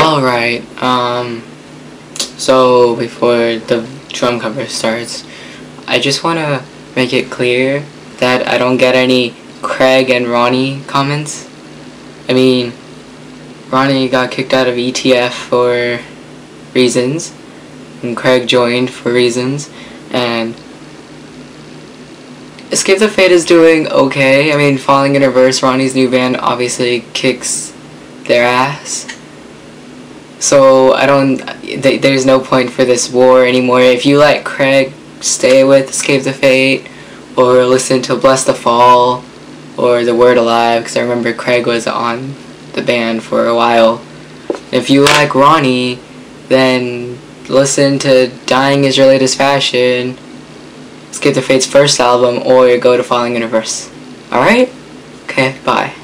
Alright, so before the drum cover starts, I just want to make it clear that I don't get any Craig and Ronnie comments. I mean, Ronnie got kicked out of ETF for reasons, and Craig joined for reasons, and Escape the Fate is doing okay. I mean, Falling in Reverse, Ronnie's new band, obviously kicks their ass. So I don't, there's no point for this war anymore. If you like Craig, stay with Escape the Fate, or listen to Bless the Fall, or The Word Alive, because I remember Craig was on the band for a while. If you like Ronnie, then listen to Dying Is Your Latest Fashion, Escape the Fate's first album, or go to Falling Universe. Alright? Okay, bye.